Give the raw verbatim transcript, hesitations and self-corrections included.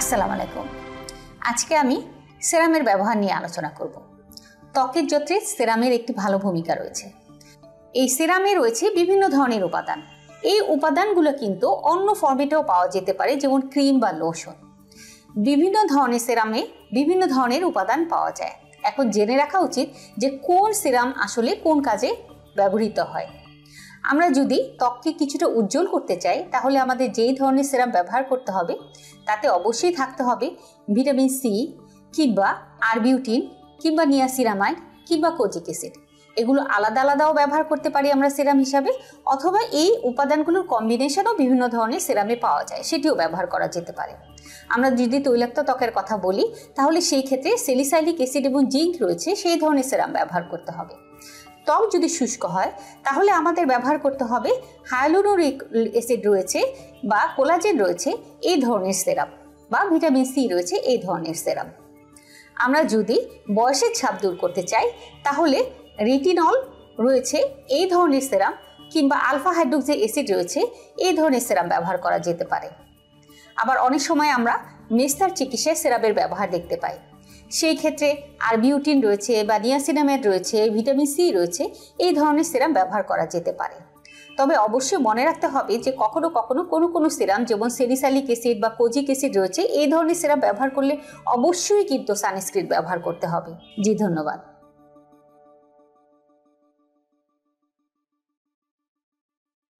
আসসালামু আলাইকুম। আজকে আমি সেরামের ব্যবহার নিয়ে আলোচনা করব। ত্বকের যত্নে সেরামের একটি ভালো ভূমিকা রয়েছে। এই সেরামে রয়েছে বিভিন্ন ধরনের উপাদান। এই উপাদানগুলো কিন্তু অন্য ফর্মেটেও পাওয়া যেতে পারে, যেমন ক্রিম বা লোশন। বিভিন্ন ধরনের সেরামে বিভিন্ন ধরনের উপাদান পাওয়া যায়। এখন জেনে রাখা উচিত যে কোন সেরাম আসলে কোন কাজে ব্যবহৃত হয়। আমরা যদি ত্বককে কিছুটা উজ্জ্বল করতে চাই, তাহলে আমাদের যেই ধরনের সেরাম ব্যবহার করতে হবে তাতে অবশ্যই থাকতে হবে ভিটামিন সি কিংবা আরবিউটিন কিংবা নিয়াসিরামাইড কিংবা কোজিক অ্যাসিড। এগুলো আলাদা আলাদাও ব্যবহার করতে পারি আমরা সেরাম হিসাবে, অথবা এই উপাদানগুলোর কম্বিনেশনও বিভিন্ন ধরনের সেরামে পাওয়া যায়, সেটিও ব্যবহার করা যেতে পারে। আমরা যদি তৈলাক্ত ত্বকের কথা বলি, তাহলে সেই ক্ষেত্রে স্যালিসাইলিক অ্যাসিড এবং জিঙ্ক রয়েছে, সেই ধরনের সেরাম ব্যবহার করতে হবে। ত্বক যদি শুষ্ক হয় তাহলে আমাদের ব্যবহার করতে হবে হায়ালুরোনিক অ্যাসিড রয়েছে বা কোলাজেন রয়েছে এই ধরনের সেরাম, বা ভিটামিন সি রয়েছে এই ধরনের সেরাম। আমরা যদি বয়সের ছাপ দূর করতে চাই, তাহলে রেটিনল রয়েছে এই ধরনের সেরাম কিংবা আলফা হাইড্রোক্সি অ্যাসিড রয়েছে এই ধরনের সেরাম ব্যবহার করা যেতে পারে। আবার অনেক সময় আমরা মেস্তার চিকিৎসায় সেরামের ব্যবহার দেখতে পাই। সেই ক্ষেত্রে আরবিউটিন রয়েছে বা নিয়াসিনামাইড রয়েছে, ভিটামিন সি রয়েছে, এই ধরনের সিরাম ব্যবহার করা যেতে পারে। তবে অবশ্যই মনে রাখতে হবে যে কখনো কখনো কোনো কোনো সিরাম, যেমন স্যালিসাইলিক অ্যাসিড বা কোজিক অ্যাসিড রয়েছে, এই ধরনের সিরাম ব্যবহার করলে অবশ্যই কিন্তু সানস্ক্রিন ব্যবহার করতে হবে। জি, ধন্যবাদ।